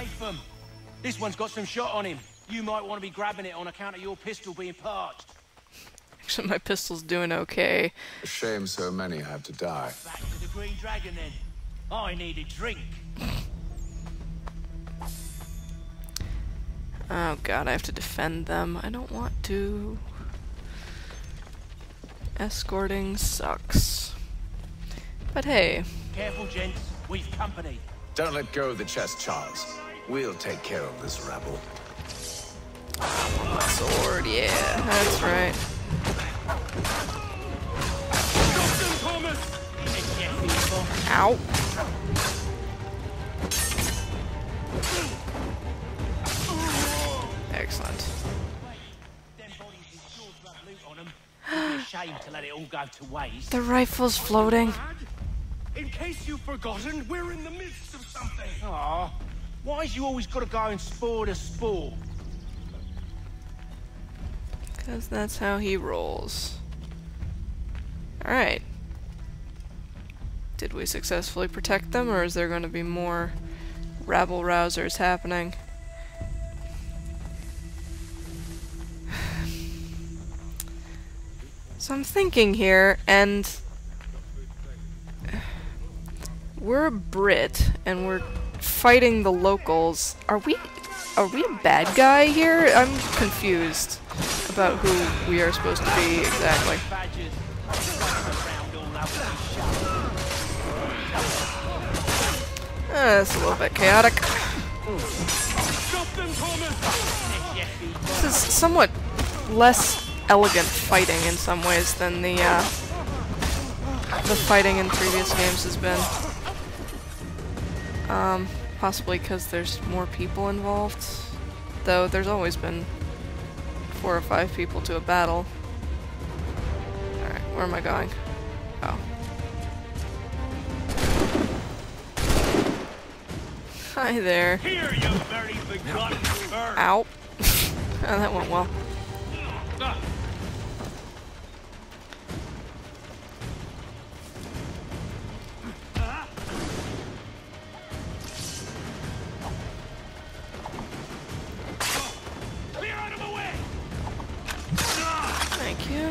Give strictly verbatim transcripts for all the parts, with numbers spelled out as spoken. Haytham, this one's got some shot on him. You might want to be grabbing it on account of your pistol being parched. Actually, my pistol's doing okay. A shame so many have to die. Back to the Green Dragon then. I need a drink. Oh god, I have to defend them. I don't want to. Escorting sucks. But hey. Careful, gents. We've company. Don't let go of the chest, Charles. We'll take care of this rabble. I want my sword, yeah, that's right. Johnson, Thomas! Ow. Excellent. The rifle's floating. In case you've forgotten, we're in the midst of something. Aw, why's you always gotta go and spoil the sport? Because that's how he rolls. Alright. Did we successfully protect them, or is there going to be more rabble-rousers happening? So I'm thinking here, and we're a Brit, and we're fighting the locals. Are we, are we a bad guy here? I'm confused about who we are supposed to be exactly. Uh, that's a little bit chaotic. This is somewhat less elegant fighting in some ways than the uh, the fighting in previous games has been. Um, possibly because there's more people involved, though there's always been four or five people to a battle. Alright, where am I going? Oh. Hi there. Here, you very begotten bird. Ow. Oh, that went well. Clear out of the way. Thank you.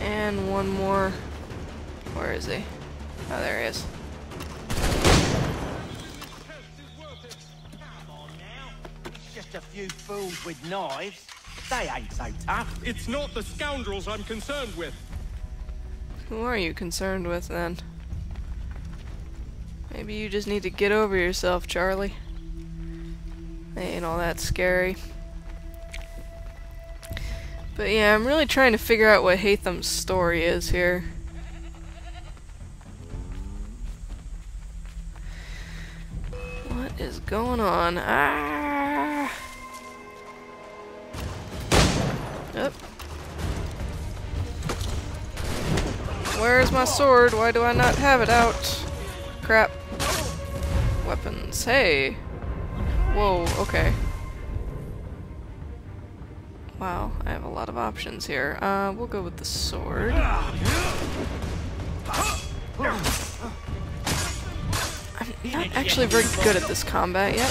And one more. Where is he? Oh, there he is. A few fools with knives. They ain't so tough. It's not the scoundrels I'm concerned with. Who are you concerned with then? Maybe you just need to get over yourself, Charlie. They ain't all that scary. But yeah, I'm really trying to figure out what Haytham's story is here. What is going on? Ah! Yep. Where's my sword? Why do I not have it out? Crap. Weapons. Hey. Whoa, okay. Wow, I have a lot of options here. Uh, we'll go with the sword. I'm not actually very good at this combat yet.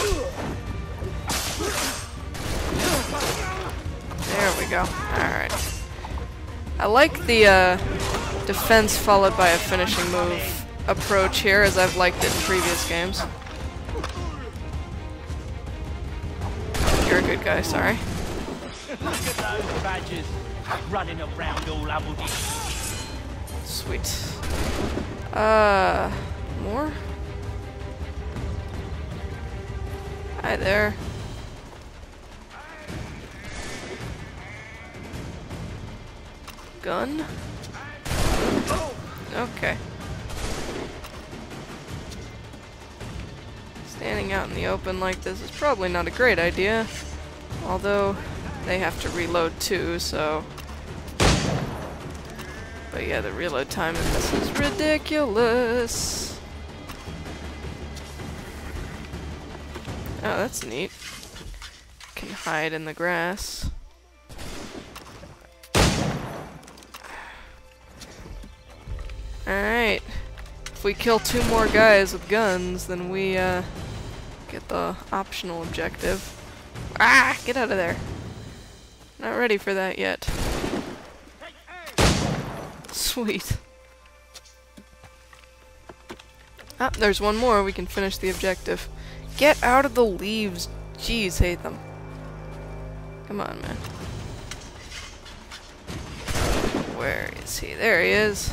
There we go. Alright. I like the uh, defense followed by a finishing move approach here, as I've liked it in previous games. You're a good guy, sorry. Sweet. Uh, more? Hi there. Gun? Okay. Standing out in the open like this is probably not a great idea. Although, they have to reload too, so... But yeah, the reload time in this is ridiculous! Oh, that's neat. Can hide in the grass. Alright, if we kill two more guys with guns, then we, uh, Get the optional objective. Ah! Get out of there. Not ready for that yet. Sweet. Ah, there's one more. We can finish the objective. Get out of the leaves. Jeez, Haytham. Come on, man. Where is he? There he is.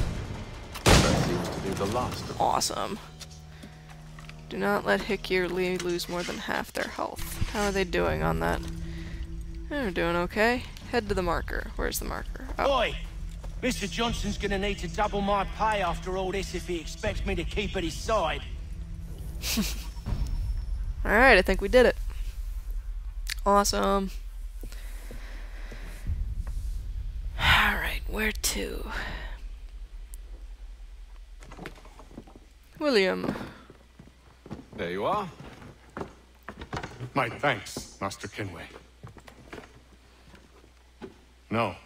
That seems to be the last of awesome. Do not let Hickey or Lee lose more than half their health. How are they doing on that? They're doing okay. Head to the marker. Where's the marker? Oh. Boy! Mister Johnson's gonna need to double my pay after all this if he expects me to keep at his side. Alright, I think we did it. Awesome. Alright, where to? William. There you are. My thanks, Master Kenway. Now,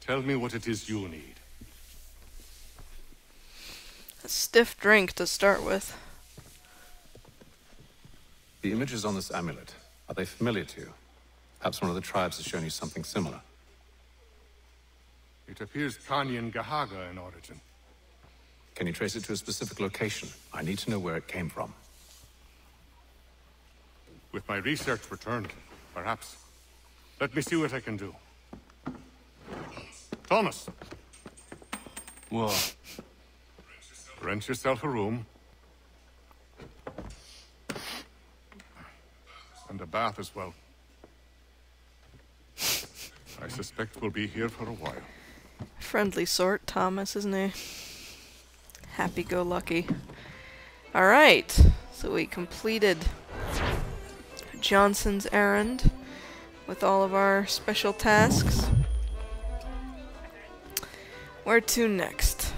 tell me what it is you need. A stiff drink to start with. The images on this amulet, are they familiar to you? Perhaps one of the tribes has shown you something similar. It appears Kanyan Gahaga in origin. Can you trace it to a specific location? I need to know where it came from. With my research returned, perhaps. Let me see what I can do. Thomas! What? Rent yourself a room. And a bath as well. I suspect we'll be here for a while. Friendly sort, Thomas, isn't he? Happy-go-lucky. Alright, so we completed Johnson's errand with all of our special tasks. Where to next?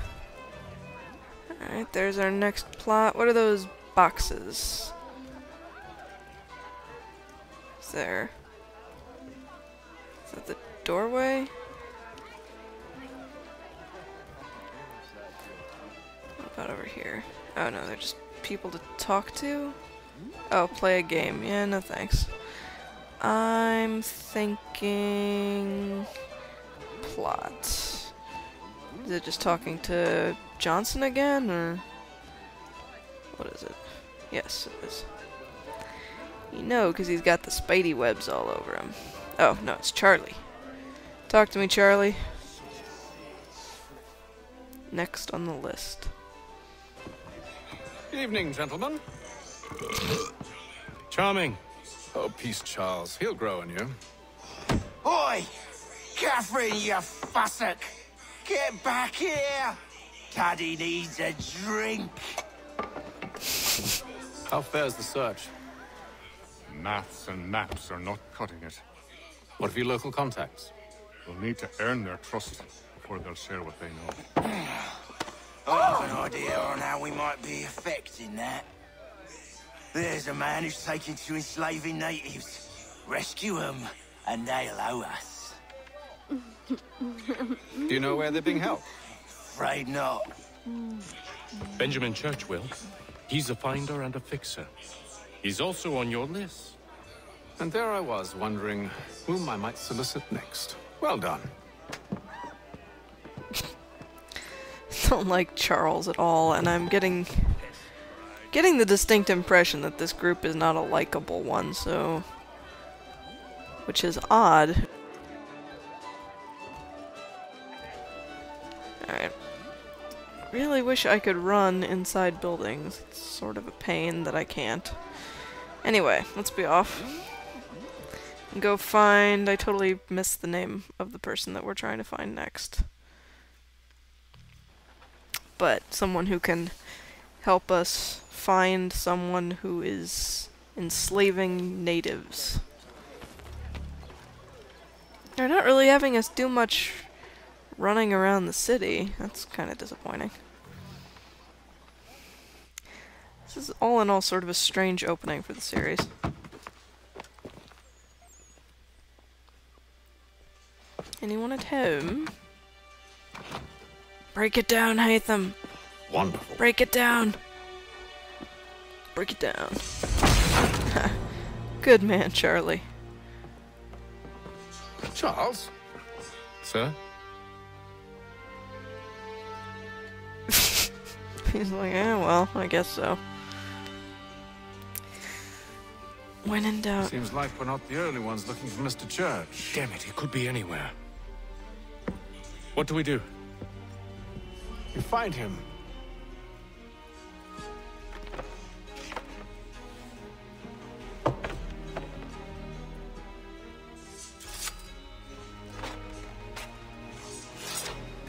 Alright, there's our next plot. What are those boxes? Is there... Is that the doorway? About over here. Oh no, they're just people to talk to? Oh, play a game. Yeah, no thanks. I'm thinking... plot. Is it just talking to Johnson again, or... what is it? Yes, it is. You know, because he's got the spidey webs all over him. Oh, no, it's Charlie. Talk to me, Charlie. Next on the list. Evening, gentlemen. Charming. Oh, peace, Charles. He'll grow on you. Oi! Catherine, you fussock! Get back here! Daddy needs a drink. How fares the search? Maths and maps are not cutting it. What of your local contacts? We'll need to earn their trust before they'll share what they know. I have an idea on how we might be affecting that. There's a man who's taken to enslaving natives. Rescue them, and they'll owe us. Do you know where they're being held? Afraid not. Benjamin Churchwell. He's a finder and a fixer. He's also on your list. And there I was, wondering whom I might solicit next. Well done. Don't like Charles at all, and I'm getting getting the distinct impression that this group is not a likable one, so which is odd. Alright. Really wish I could run inside buildings. It's sort of a pain that I can't. Anyway, let's be off. And go find I totally missed the name of the person that we're trying to find next. But someone who can help us find someone who is enslaving natives. They're not really having us do much running around the city. That's kind of disappointing. This is all in all sort of a strange opening for the series. Anyone at home? Break it down, Haytham. Wonderful. Break it down. Break it down. Good man, Charlie. Charles? Sir? He's like, eh, well, I guess so. When in doubt... Seems like we're not the only ones looking for Mister Church. Damn it, he could be anywhere. What do we do? You find him.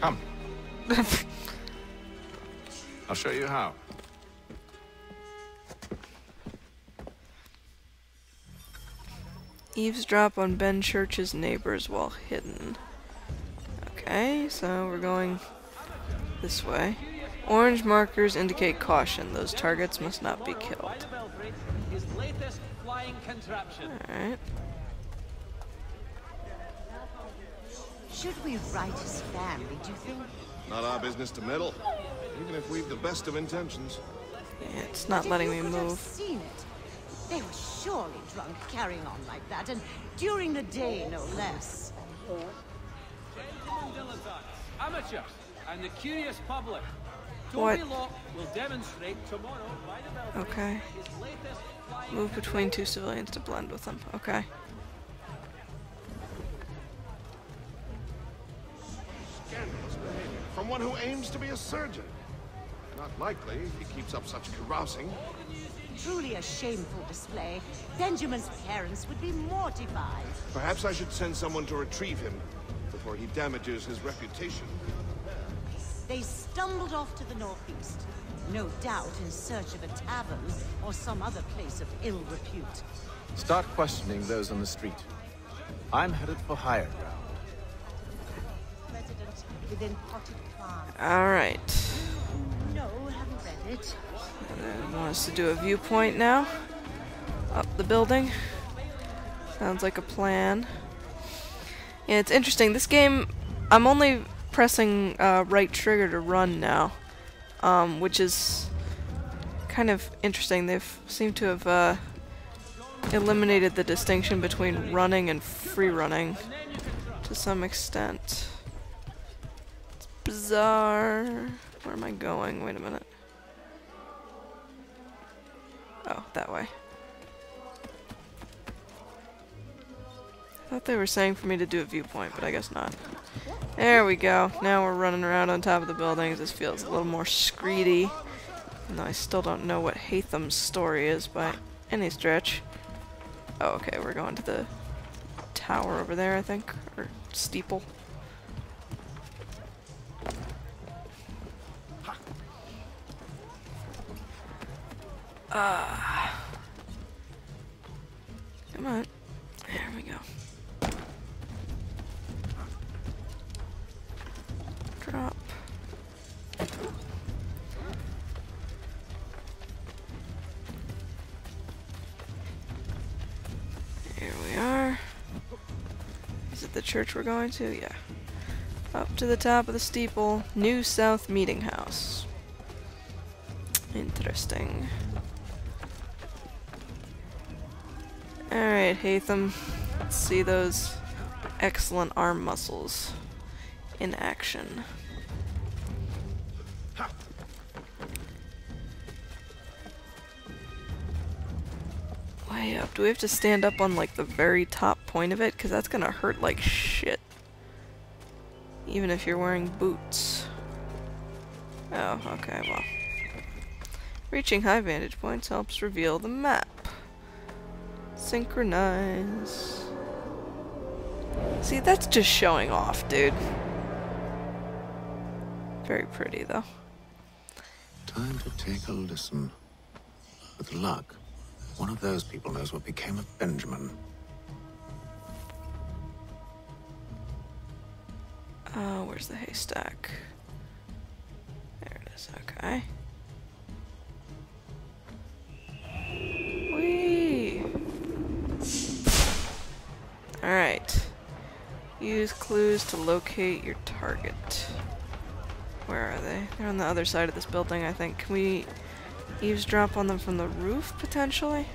Come. I'll show you how. Eavesdrop on Ben Church's neighbors while hidden. Okay, so we're going this way. Orange markers indicate caution. Those targets must not be killed. Alright. Should we write his family, do you think? Not our business to meddle, even if we've the best of intentions. Yeah, it's not letting me move. They were surely drunk carrying on like that, and during the day no less. Amateurs and the curious public. What? Okay. Move between two civilians to blend with them. Okay. Scandalous behavior from one who aims to be a surgeon. Not likely if he keeps up such carousing. Truly a shameful display. Benjamin's parents would be mortified. Perhaps I should send someone to retrieve him before he damages his reputation. They stumbled off to the northeast, no doubt in search of a tavern or some other place of ill repute. Start questioning those on the street. I'm headed for higher ground. All right. No, haven't read it. And then want us to do a viewpoint now. Up the building. Sounds like a plan. Yeah, it's interesting. This game, I'm only pressing uh, right trigger to run now, um, which is kind of interesting. They've seem to have uh, eliminated the distinction between running and free running to some extent. It's bizarre. Where am I going? Wait a minute. Oh, that way. I thought they were saying for me to do a viewpoint, but I guess not. There we go. Now we're running around on top of the buildings. This feels a little more screedy. And I still don't know what Haytham's story is by any stretch. Oh, okay. We're going to the tower over there, I think. Or steeple. Uh, come on. There we go. Drop. Here we are. Is it the church we're going to? Yeah. Up to the top of the steeple. New South Meeting House. Interesting. Alright, Haytham, let's see those excellent arm muscles in action. Ha. Way up. Do we have to stand up on like the very top point of it? Because that's gonna hurt like shit. Even if you're wearing boots. Oh, okay, well. Reaching high vantage points helps reveal the map. Synchronize. See, that's just showing off, dude. Very pretty, though. Time to take a listen. With luck, one of those people knows what became of Benjamin. Oh, where's the haystack? There it is, okay. Alright. Use clues to locate your target. Where are they? They're on the other side of this building, I think. Can we eavesdrop on them from the roof, potentially?